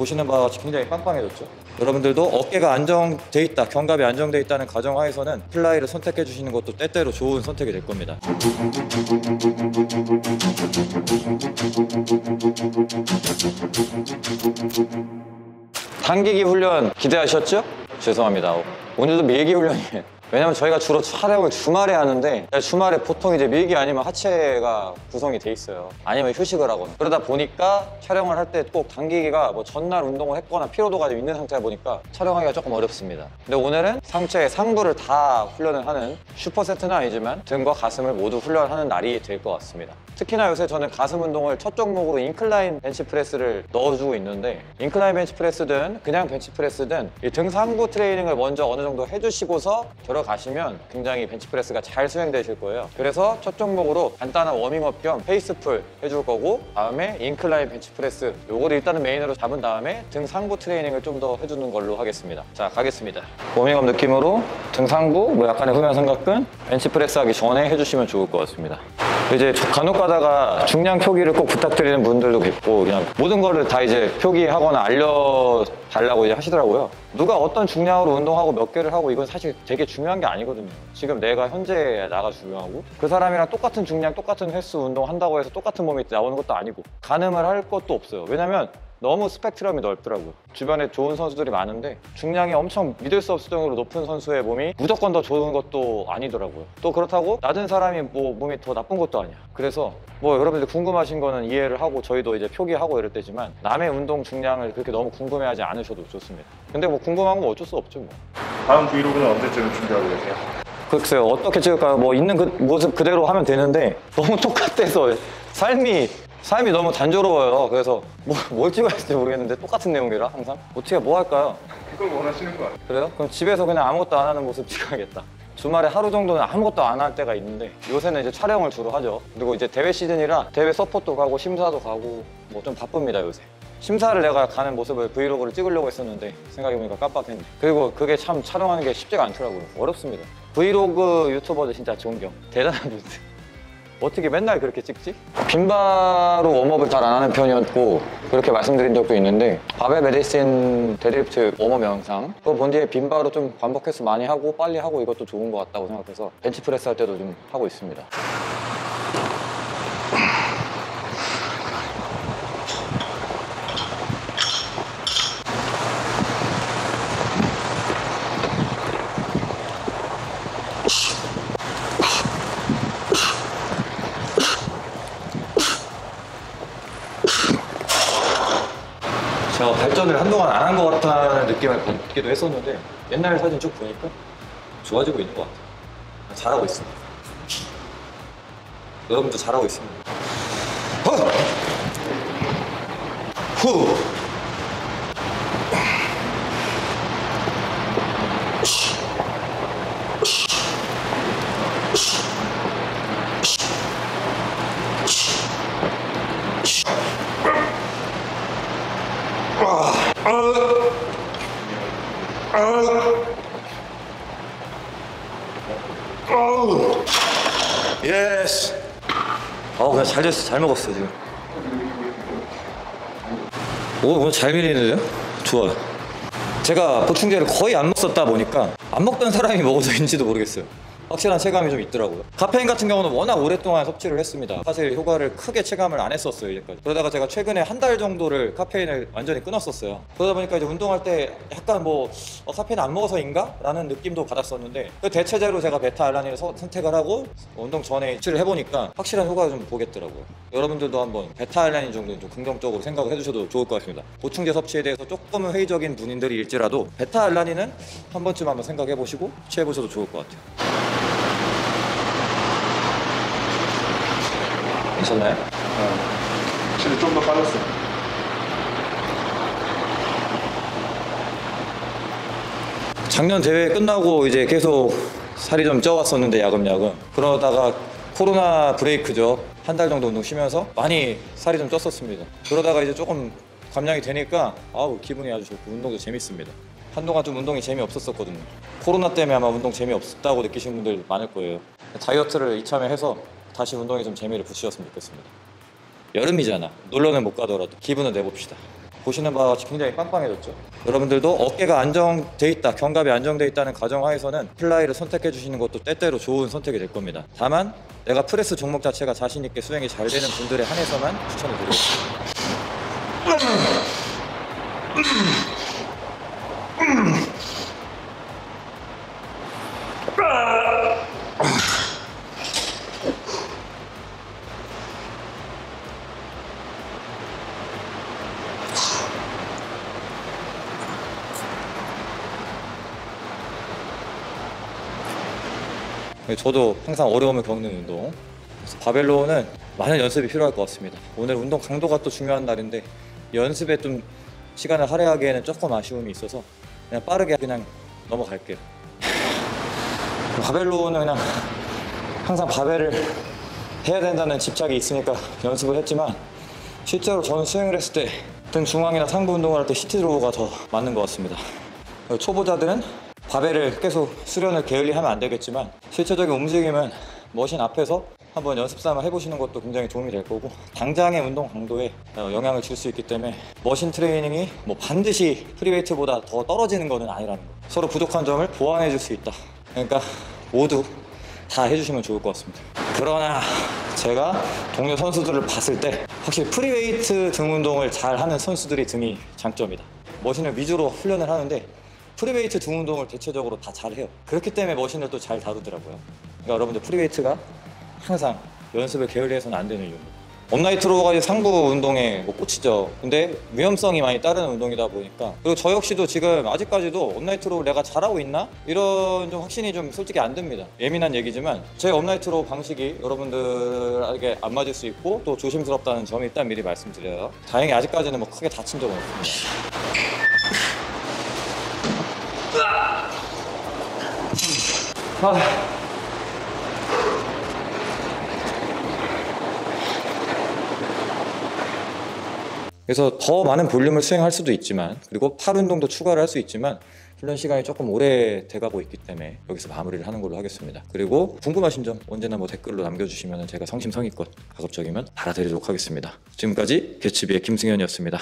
보시는 바와 같이 굉장히 빵빵해졌죠. 여러분들도 어깨가 안정돼 있다, 견갑이 안정돼 있다는 가정하에서는 플라이를 선택해 주시는 것도 때때로 좋은 선택이 될 겁니다. 당기기 훈련 기대하셨죠? 죄송합니다. 오늘도 밀기 훈련이에요. 왜냐면 저희가 주로 촬영을 주말에 하는데 주말에 보통 이제 밀기 아니면 하체가 구성이 돼 있어요. 아니면 휴식을 하거나. 그러다 보니까 촬영을 할 때 꼭 당기기가 뭐 전날 운동을 했거나 피로도가 좀 있는 상태다 보니까 촬영하기가 조금 어렵습니다. 근데 오늘은 상체 상부를 다 훈련을 하는 슈퍼세트는 아니지만 등과 가슴을 모두 훈련하는 날이 될 것 같습니다. 특히나 요새 저는 가슴 운동을 첫 종목으로 인클라인 벤치프레스를 넣어주고 있는데, 인클라인 벤치프레스든 그냥 벤치프레스든 이 등 상부 트레이닝을 먼저 어느 정도 해주시고서 가시면 굉장히 벤치프레스가 잘 수행되실 거예요. 그래서 첫 종목으로 간단한 워밍업 겸 페이스풀 해줄 거고, 다음에 인클라인 벤치프레스 요거를 일단은 메인으로 잡은 다음에 등 상부 트레이닝을 좀 더 해주는 걸로 하겠습니다. 자, 가겠습니다. 워밍업 느낌으로 등 상부, 뭐 약간의 후면 삼각근 벤치프레스 하기 전에 해주시면 좋을 것 같습니다. 이제 간혹 가다가 중량 표기를 꼭 부탁드리는 분들도 있고, 그냥 모든 거를 다 이제 표기하거나 알려달라고 이제 하시더라고요. 누가 어떤 중량으로 운동하고 몇 개를 하고 이건 사실 되게 중요한 게 아니거든요. 지금 내가 현재 나가 중요하고, 그 사람이랑 똑같은 중량, 똑같은 횟수 운동한다고 해서 똑같은 몸이 나오는 것도 아니고, 가늠을 할 것도 없어요. 왜냐면 너무 스펙트럼이 넓더라고요. 주변에 좋은 선수들이 많은데 중량이 엄청 믿을 수 없을 정도로 높은 선수의 몸이 무조건 더 좋은 것도 아니더라고요. 또 그렇다고 낮은 사람이 뭐 몸이 더 나쁜 것도 아니야. 그래서 뭐 여러분들 궁금하신 거는 이해를 하고 저희도 이제 표기하고 이럴 때지만, 남의 운동 중량을 그렇게 너무 궁금해하지 않으셔도 좋습니다. 근데 뭐 궁금한 건 어쩔 수 없죠 뭐. 다음 브이로그는 언제쯤 준비하고 계세요? 글쎄요, 어떻게 찍을까요? 뭐 있는 그 모습 그대로 하면 되는데 너무 똑같아서 삶이 너무 단조로워요. 그래서 뭘 찍어야 할지 모르겠는데 똑같은 내용이라 항상 어떻게 뭐 할까요? 그걸 원하시는 거 아니에요? 그래요? 그럼 집에서 그냥 아무것도 안 하는 모습 찍어야겠다. 주말에 하루 정도는 아무것도 안 할 때가 있는데, 요새는 이제 촬영을 주로 하죠. 그리고 이제 대회 시즌이라 대회 서포트도 가고 심사도 가고 뭐 좀 바쁩니다 요새. 심사를 내가 가는 모습을 브이로그를 찍으려고 했었는데 생각해보니까 깜빡했네. 그리고 그게 참 촬영하는 게 쉽지가 않더라고요. 어렵습니다. 브이로그 유튜버들 진짜 존경. 대단한 분들. 어떻게 맨날 그렇게 찍지? 빈바로 웜업을 잘 안 하는 편이었고, 그렇게 말씀드린 적도 있는데, 바벨 메디신 데드리프트 웜업 영상 그거 본 뒤에 빈바로 좀 반복 횟수 많이 하고 빨리 하고 이것도 좋은 것 같다고 생각해서 벤치프레스 할 때도 좀 하고 있습니다. 제가 발전을 한동안 안 한 것 같다는 느낌을 받기도 했었는데, 옛날 사진 쭉 보니까 좋아지고 있는 것 같아요. 잘하고 있습니다. 여러분도 잘하고 있습니다. 후! 예스. 그냥 잘 됐어. 잘 먹었어 지금. 오늘 잘 밀리는데요? 좋아요. 제가 보충제를 거의 안 먹었다 보니까 안 먹던 사람이 먹어서인지도 모르겠어요. 확실한 체감이 좀 있더라고요. 카페인 같은 경우는 워낙 오랫동안 섭취를 했습니다. 사실 효과를 크게 체감을 안 했었어요 이제까지. 그러다가 제가 최근에 한 달 정도를 카페인을 완전히 끊었었어요. 그러다 보니까 이제 운동할 때 약간 뭐 카페인 안 먹어서인가? 라는 느낌도 받았었는데, 그 대체제로 제가 베타알라닌을 선택을 하고 운동 전에 섭취를 해보니까 확실한 효과를 좀 보겠더라고요. 여러분들도 한번 베타알라닌 정도는 좀 긍정적으로 생각을 해주셔도 좋을 것 같습니다. 보충제 섭취에 대해서 조금은 회의적인 분인들일지라도 베타알라닌은 한 번쯤 한번 생각해보시고 섭취해보셔도 좋을 것 같아요. 괜찮나요? 확실히 좀 더 빠졌어. 작년 대회 끝나고 이제 계속 살이 좀 쪄왔었는데 야금야금. 그러다가 코로나 브레이크죠. 한 달 정도 운동 쉬면서 많이 살이 좀 쪘었습니다. 그러다가 이제 조금 감량이 되니까 기분이 아주 좋고 운동도 재밌습니다. 한동안 좀 운동이 재미없었거든요. 코로나 때문에 아마 운동 재미없었다고 느끼시는 분들 많을 거예요. 다이어트를 이참에 해서 다시 운동에 좀 재미를 붙이셨으면 좋겠습니다. 여름이잖아. 놀러는 못 가더라도 기분은 내봅시다. 보시는 바와 같이 굉장히 빵빵해졌죠. 여러분들도 어깨가 안정돼 있다, 견갑이 안정돼 있다는 가정하에서는 플라이를 선택해 주시는 것도 때때로 좋은 선택이 될 겁니다. 다만 내가 프레스 종목 자체가 자신 있게 수행이 잘 되는 분들에 한해서만 추천을 드리겠습니다. 저도 항상 어려움을 겪는 운동, 그래서 바벨로우는 많은 연습이 필요할 것 같습니다. 오늘 운동 강도가 또 중요한 날인데 연습에 좀 시간을 할애하기에는 조금 아쉬움이 있어서 그냥 빠르게 그냥 넘어갈게요. 바벨로우는 그냥 항상 바벨을 해야 된다는 집착이 있으니까 연습을 했지만, 실제로 저는 스윙을 했을 때 등 중앙이나 상부 운동을 할 때 시티드로우가 더 맞는 것 같습니다. 초보자들은 바벨을 계속 수련을 게을리 하면 안 되겠지만, 실체적인 움직임은 머신 앞에서 한번 연습삼아 해보시는 것도 굉장히 도움이 될 거고, 당장의 운동 강도에 영향을 줄 수 있기 때문에 머신 트레이닝이 뭐 반드시 프리웨이트보다 더 떨어지는 것은 아니라는 거, 서로 부족한 점을 보완해 줄 수 있다, 그러니까 모두 다 해주시면 좋을 것 같습니다. 그러나 제가 동료 선수들을 봤을 때 확실히 프리웨이트 등 운동을 잘하는 선수들이 등이 장점이다. 머신을 위주로 훈련을 하는데 프리웨이트 등 운동을 대체적으로 다 잘해요. 그렇기 때문에 머신을 또 잘 다루더라고요. 그러니까 여러분들 프리웨이트가 항상 연습을 게을리해서는 안 되는 이유. 업라이트로우가 상부 운동에 뭐 꽂히죠. 근데 위험성이 많이 따르는 운동이다 보니까, 그리고 저 역시도 지금 아직까지도 업라이트로우 내가 잘하고 있나? 이런 좀 확신이 좀 솔직히 안 듭니다. 예민한 얘기지만 제 업라이트로우 방식이 여러분들에게 안 맞을 수 있고 또 조심스럽다는 점이 일단 미리 말씀드려요. 다행히 아직까지는 뭐 크게 다친 적은 없습니다. 그래서 더 많은 볼륨을 수행할 수도 있지만, 그리고 팔 운동도 추가를 할 수 있지만, 훈련 시간이 조금 오래 돼가고 있기 때문에 여기서 마무리를 하는 걸로 하겠습니다. 그리고 궁금하신 점 언제나 뭐 댓글로 남겨주시면 제가 성심성의껏 가급적이면 받아드리도록 하겠습니다. 지금까지 개츠비의 김승현이었습니다.